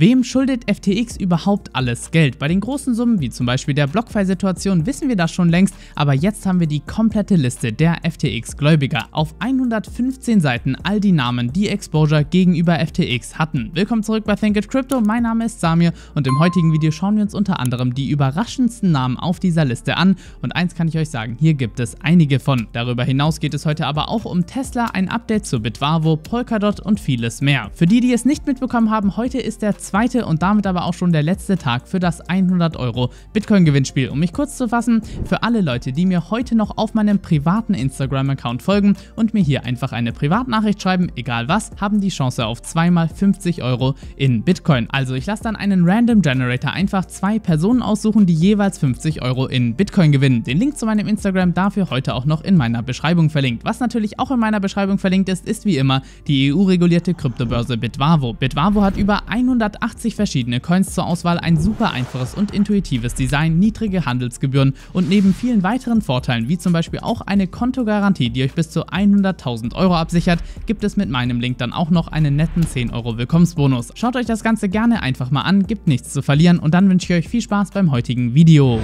Wem schuldet FTX überhaupt alles Geld? Bei den großen Summen, wie zum Beispiel der BlockFi-Situation, wissen wir das schon längst, aber jetzt haben wir die komplette Liste der FTX-Gläubiger. Auf 115 Seiten all die Namen, die Exposure gegenüber FTX hatten. Willkommen zurück bei Think It Crypto, mein Name ist Samir und im heutigen Video schauen wir uns unter anderem die überraschendsten Namen auf dieser Liste an. Und eins kann ich euch sagen, hier gibt es einige von. Darüber hinaus geht es heute aber auch um Tesla, ein Update zu Bitvavo, Polkadot und vieles mehr. Für die, die es nicht mitbekommen haben, heute ist der zweite und damit aber auch schon der letzte Tag für das 100€ Bitcoin-Gewinnspiel. Um mich kurz zu fassen, für alle Leute, die mir heute noch auf meinem privaten Instagram-Account folgen und mir hier einfach eine Privatnachricht schreiben, egal was, haben die Chance auf zweimal 50€ in Bitcoin. Also ich lasse dann einen Random Generator einfach zwei Personen aussuchen, die jeweils 50€ in Bitcoin gewinnen. Den Link zu meinem Instagram dafür heute auch noch in meiner Beschreibung verlinkt. Was natürlich auch in meiner Beschreibung verlinkt ist, ist wie immer die EU-regulierte Kryptobörse Bitvavo. Bitvavo hat über 180 verschiedene Coins zur Auswahl, ein super einfaches und intuitives Design, niedrige Handelsgebühren und neben vielen weiteren Vorteilen, wie zum Beispiel auch eine Kontogarantie, die euch bis zu 100.000€ absichert, gibt es mit meinem Link dann auch noch einen netten 10€ Willkommensbonus. Schaut euch das Ganze gerne einfach mal an, gibt nichts zu verlieren und dann wünsche ich euch viel Spaß beim heutigen Video.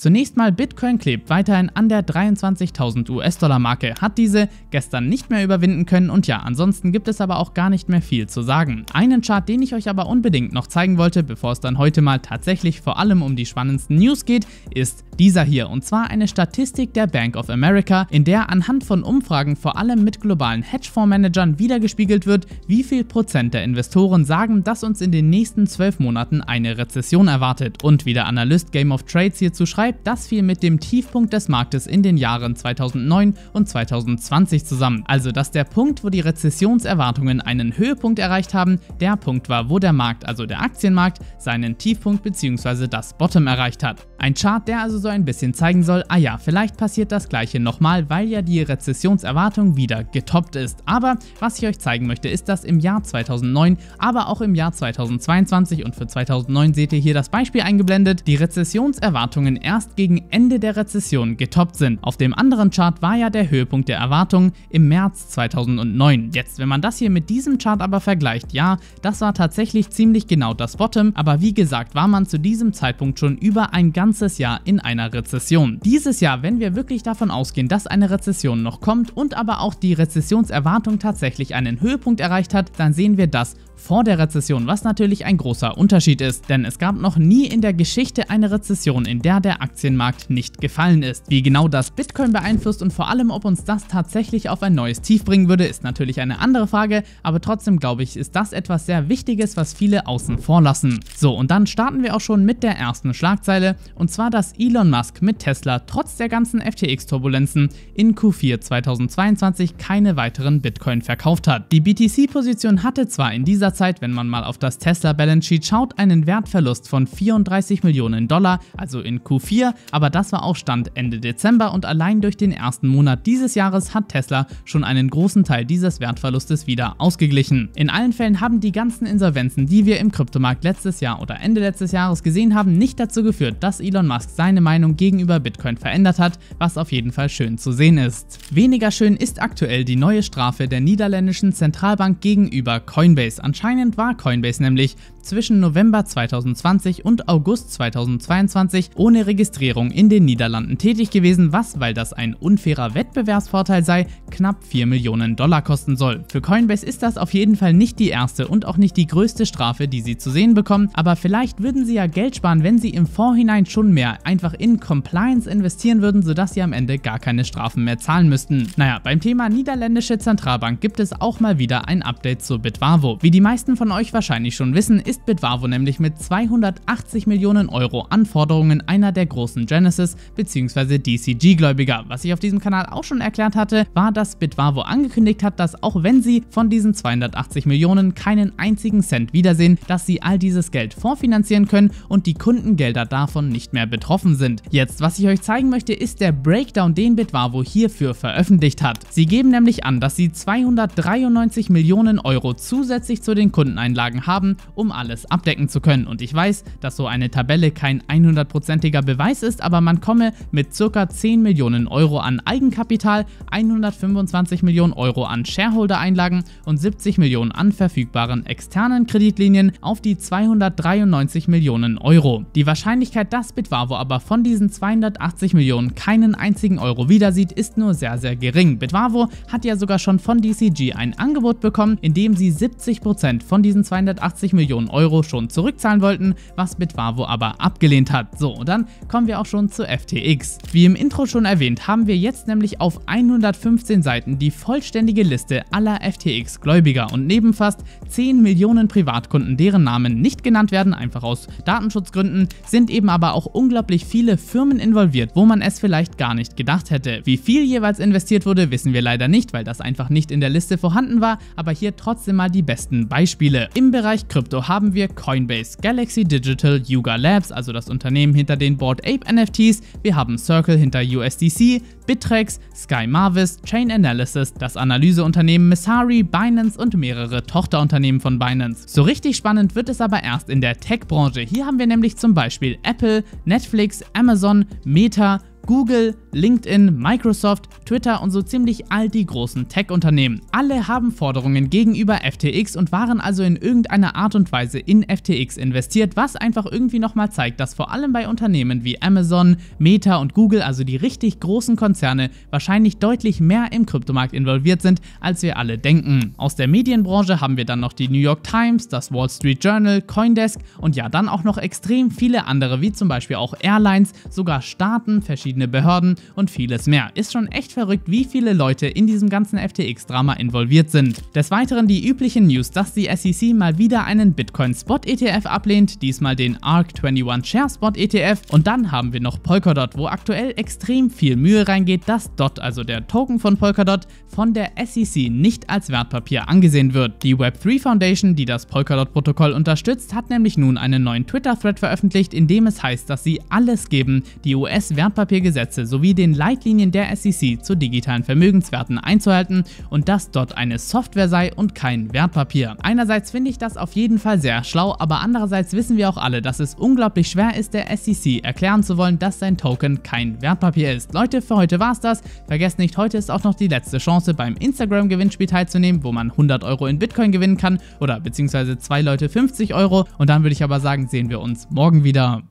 Zunächst mal, Bitcoin klebt weiterhin an der 23.000 US-Dollar Marke, hat diese gestern nicht mehr überwinden können und ja, ansonsten gibt es aber auch gar nicht mehr viel zu sagen. Einen Chart, den ich euch aber unbedingt noch zeigen wollte, bevor es dann heute mal tatsächlich vor allem um die spannendsten News geht, ist dieser hier, und zwar eine Statistik der Bank of America, in der anhand von Umfragen vor allem mit globalen Hedgefondsmanagern wiedergespiegelt wird, wie viel Prozent der Investoren sagen, dass uns in den nächsten 12 Monaten eine Rezession erwartet. Und wie der Analyst Game of Trades hierzu schreibt, das fiel mit dem Tiefpunkt des Marktes in den Jahren 2009 und 2020 zusammen. Also, dass der Punkt, wo die Rezessionserwartungen einen Höhepunkt erreicht haben, der Punkt war, wo der Markt, also der Aktienmarkt, seinen Tiefpunkt bzw. das Bottom erreicht hat. Ein Chart, der also so ein bisschen zeigen soll, ah ja, vielleicht passiert das Gleiche nochmal, weil ja die Rezessionserwartung wieder getoppt ist. Aber was ich euch zeigen möchte, ist, dass im Jahr 2009, aber auch im Jahr 2022 und für 2009 seht ihr hier das Beispiel eingeblendet, die Rezessionserwartungen erst gegen Ende der Rezession getoppt sind. Auf dem anderen Chart war ja der Höhepunkt der Erwartungen im März 2009. Jetzt, wenn man das hier mit diesem Chart aber vergleicht, ja, das war tatsächlich ziemlich genau das Bottom, aber wie gesagt, war man zu diesem Zeitpunkt schon über ein ganzes Jahr in einer Rezession. Dieses Jahr, wenn wir wirklich davon ausgehen, dass eine Rezession noch kommt und aber auch die Rezessionserwartung tatsächlich einen Höhepunkt erreicht hat, dann sehen wir das vor der Rezession, was natürlich ein großer Unterschied ist, denn es gab noch nie in der Geschichte eine Rezession, in der der Aktienmarkt nicht gefallen ist. Wie genau das Bitcoin beeinflusst und vor allem, ob uns das tatsächlich auf ein neues Tief bringen würde, ist natürlich eine andere Frage, aber trotzdem glaube ich, ist das etwas sehr Wichtiges, was viele außen vor lassen. So, und dann starten wir auch schon mit der ersten Schlagzeile, und zwar, dass Elon Musk mit Tesla trotz der ganzen FTX-Turbulenzen in Q4 2022 keine weiteren Bitcoin verkauft hat. Die BTC-Position hatte zwar in dieser Zeit, wenn man mal auf das Tesla Balance Sheet schaut, einen Wertverlust von 34 Millionen Dollar, also in Q4, aber das war auch Stand Ende Dezember und allein durch den ersten Monat dieses Jahres hat Tesla schon einen großen Teil dieses Wertverlustes wieder ausgeglichen. In allen Fällen haben die ganzen Insolvenzen, die wir im Kryptomarkt letztes Jahr oder Ende letztes Jahres gesehen haben, nicht dazu geführt, dass Elon Musk seine Meinung gegenüber Bitcoin verändert hat, was auf jeden Fall schön zu sehen ist. Weniger schön ist aktuell die neue Strafe der niederländischen Zentralbank gegenüber Coinbase. Anscheinend war Coinbase nämlich zwischen November 2020 und August 2022 ohne Registrierung in den Niederlanden tätig gewesen, was, weil das ein unfairer Wettbewerbsvorteil sei, knapp 4 Millionen Dollar kosten soll. Für Coinbase ist das auf jeden Fall nicht die erste und auch nicht die größte Strafe, die sie zu sehen bekommen, aber vielleicht würden sie ja Geld sparen, wenn sie im Vorhinein schon mehr einfach in Compliance investieren würden, sodass sie am Ende gar keine Strafen mehr zahlen müssten. Naja, beim Thema niederländische Zentralbank gibt es auch mal wieder ein Update zu Bitvavo. Wie die meisten von euch wahrscheinlich schon wissen, ist Bitvavo nämlich mit 280 Millionen Euro Anforderungen einer der großen Genesis bzw. DCG-Gläubiger. Was ich auf diesem Kanal auch schon erklärt hatte, war, dass Bitvavo angekündigt hat, dass auch wenn sie von diesen 280 Millionen keinen einzigen Cent wiedersehen, dass sie all dieses Geld vorfinanzieren können und die Kundengelder davon nicht mehr betroffen sind. Jetzt, was ich euch zeigen möchte, ist der Breakdown, den Bitvavo hierfür veröffentlicht hat. Sie geben nämlich an, dass sie 293 Millionen Euro zusätzlich zu den Kundeneinlagen haben, um alles abdecken zu können. Und ich weiß, dass so eine Tabelle kein 100%iger Beweis ist, aber man komme mit ca. 10 Millionen Euro an Eigenkapital, 125 Millionen Euro an Shareholder-Einlagen und 70 Millionen an verfügbaren externen Kreditlinien auf die 293 Millionen Euro. Die Wahrscheinlichkeit, dass Bitvavo aber von diesen 280 Millionen keinen einzigen Euro wiedersieht, ist nur sehr, sehr gering. Bitvavo hat ja sogar schon von DCG ein Angebot bekommen, in dem sie 70% von diesen 280 Millionen Euro schon zurückzahlen wollten, was Bitvavo aber abgelehnt hat. So, und dann kommen wir auch schon zu FTX. Wie im Intro schon erwähnt, haben wir jetzt nämlich auf 115 Seiten die vollständige Liste aller FTX-Gläubiger und neben fast 10 Millionen Privatkunden, deren Namen nicht genannt werden, einfach aus Datenschutzgründen, sind eben aber auch unglaublich viele Firmen involviert, wo man es vielleicht gar nicht gedacht hätte. Wie viel jeweils investiert wurde, wissen wir leider nicht, weil das einfach nicht in der Liste vorhanden war, aber hier trotzdem mal die besten Beispiele. Im Bereich Krypto haben wir Coinbase, Galaxy Digital, Yuga Labs, also das Unternehmen hinter den Bored Ape NFTs, wir haben Circle hinter USDC, Bittrex, Sky Mavis, Chainalysis, das Analyseunternehmen Messari, Binance und mehrere Tochterunternehmen von Binance. So richtig spannend wird es aber erst in der Tech-Branche. Hier haben wir nämlich zum Beispiel Apple, Netflix, Amazon, Meta, Google, LinkedIn, Microsoft, Twitter und so ziemlich all die großen Tech-Unternehmen. Alle haben Forderungen gegenüber FTX und waren also in irgendeiner Art und Weise in FTX investiert, was einfach irgendwie nochmal zeigt, dass vor allem bei Unternehmen wie Amazon, Meta und Google, also die richtig großen Konzerne, wahrscheinlich deutlich mehr im Kryptomarkt involviert sind, als wir alle denken. Aus der Medienbranche haben wir dann noch die New York Times, das Wall Street Journal, Coindesk und ja, dann auch noch extrem viele andere, wie zum Beispiel auch Airlines, sogar Staaten, verschiedene Behörden und vieles mehr. Ist schon echt verrückt, wie viele Leute in diesem ganzen FTX-Drama involviert sind. Des Weiteren die üblichen News, dass die SEC mal wieder einen Bitcoin-Spot-ETF ablehnt, diesmal den ARK21-Share-Spot-ETF und dann haben wir noch Polkadot, wo aktuell extrem viel Mühe reingeht, dass DOT, also der Token von Polkadot, von der SEC nicht als Wertpapier angesehen wird. Die Web3 Foundation, die das Polkadot-Protokoll unterstützt, hat nämlich nun einen neuen Twitter-Thread veröffentlicht, in dem es heißt, dass sie alles geben, die US-Wertpapiergesetze sowie den Leitlinien der SEC zu digitalen Vermögenswerten einzuhalten und dass dort eine Software sei und kein Wertpapier. Einerseits finde ich das auf jeden Fall sehr schlau, aber andererseits wissen wir auch alle, dass es unglaublich schwer ist, der SEC erklären zu wollen, dass sein Token kein Wertpapier ist. Leute, für heute war's das. Vergesst nicht, heute ist auch noch die letzte Chance, beim Instagram-Gewinnspiel teilzunehmen, wo man 100 Euro in Bitcoin gewinnen kann oder beziehungsweise 2 Leute 50 Euro. Und dann würde ich aber sagen, sehen wir uns morgen wieder.